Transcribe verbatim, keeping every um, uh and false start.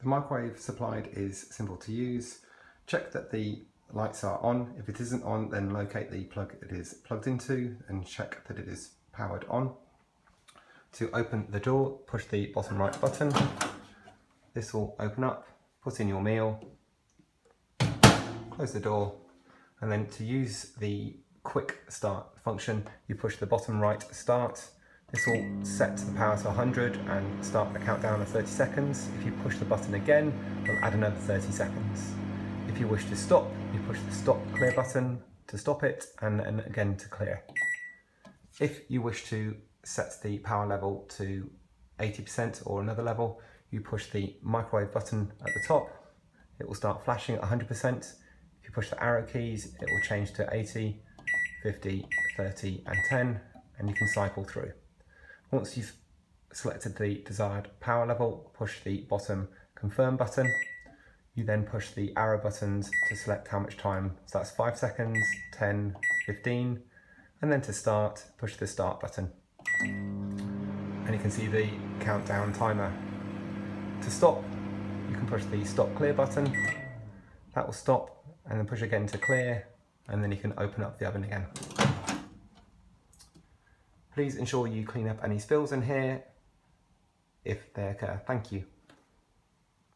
The microwave supplied is simple to use. Check that the lights are on. If it isn't on, then locate the plug it is plugged into and check that it is powered on. To open the door, push the bottom right button. This will open up, put in your meal, close the door, and then to use the quick start function, you push the bottom right start. This will set the power to one hundred and start the countdown of thirty seconds. If you push the button again, it'll add another thirty seconds. If you wish to stop, you push the stop clear button to stop it, and then again to clear. If you wish to set the power level to eighty percent or another level, you push the microwave button at the top. It will start flashing at one hundred percent. If you push the arrow keys, it will change to eighty, fifty, thirty and ten, and you can cycle through. Once you've selected the desired power level, push the bottom confirm button. You then push the arrow buttons to select how much time, so that's five seconds, ten, fifteen, and then to start, push the start button. And you can see the countdown timer. To stop, you can push the stop clear button. That will stop, and then push again to clear, and then you can open up the oven again. Please ensure you clean up any spills in here if they occur. Thank you.